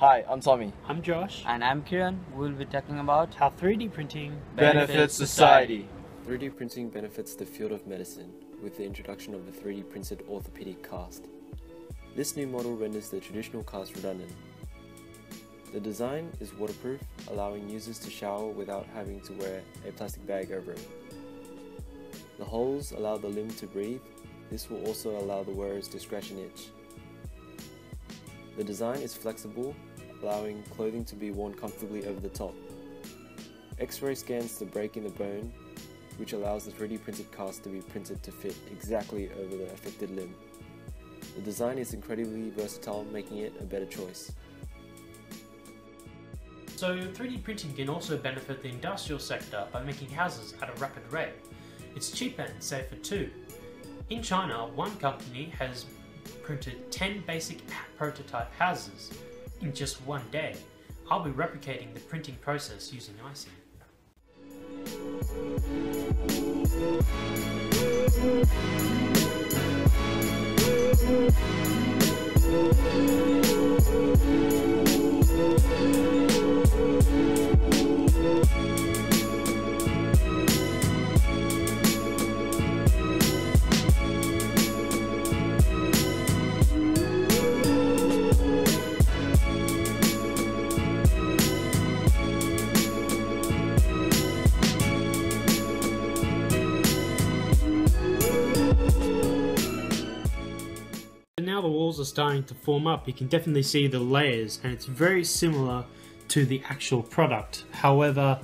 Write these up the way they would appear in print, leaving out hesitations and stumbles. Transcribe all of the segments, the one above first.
Hi, I'm Tommy. I'm Josh. And I'm Kiran. We'll be talking about how 3D printing benefits society. 3D printing benefits the field of medicine with the introduction of the 3D printed orthopedic cast. This new model renders the traditional cast redundant. The design is waterproof, allowing users to shower without having to wear a plastic bag over it. The holes allow the limb to breathe. This will also allow the wearers to scratch an itch. The design is flexible, allowing clothing to be worn comfortably over the top. X-ray scans the break in the bone, which allows the 3D printed cast to be printed to fit exactly over the affected limb. The design is incredibly versatile, making it a better choice. So 3D printing can also benefit the industrial sector by making houses at a rapid rate. It's cheaper and safer too. In China, one company has printed 10 basic prototype houses in just one day. I'll be replicating the printing process using icing. Now the walls are starting to form up. You can definitely see the layers, and it's very similar to the actual product. However,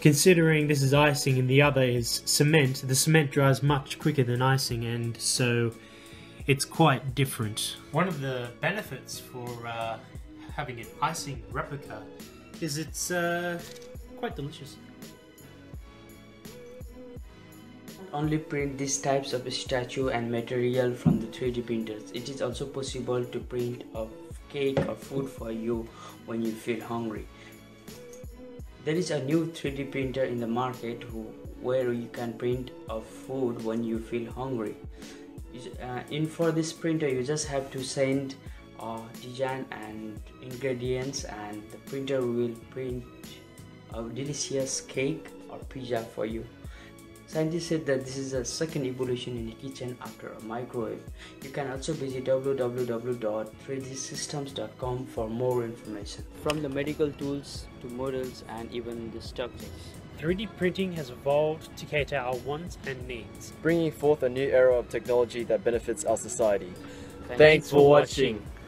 considering this is icing and the other is cement, the cement dries much quicker than icing, and so it's quite different. One of the benefits for having an icing replica is it's quite delicious. Only print these types of statue and material from the 3D printers. It is also possible to print a cake or food for you when you feel hungry. There is a new 3D printer in the market where you can print a food when you feel hungry. For this printer, you just have to send design and ingredients, and the printer will print a delicious cake or pizza for you. Scientists said that this is a second evolution in the kitchen after a microwave. You can also visit www.3dsystems.com for more information. From the medical tools to models and even the structures. 3D printing has evolved to cater our wants and needs, bringing forth a new era of technology that benefits our society. Thanks for watching.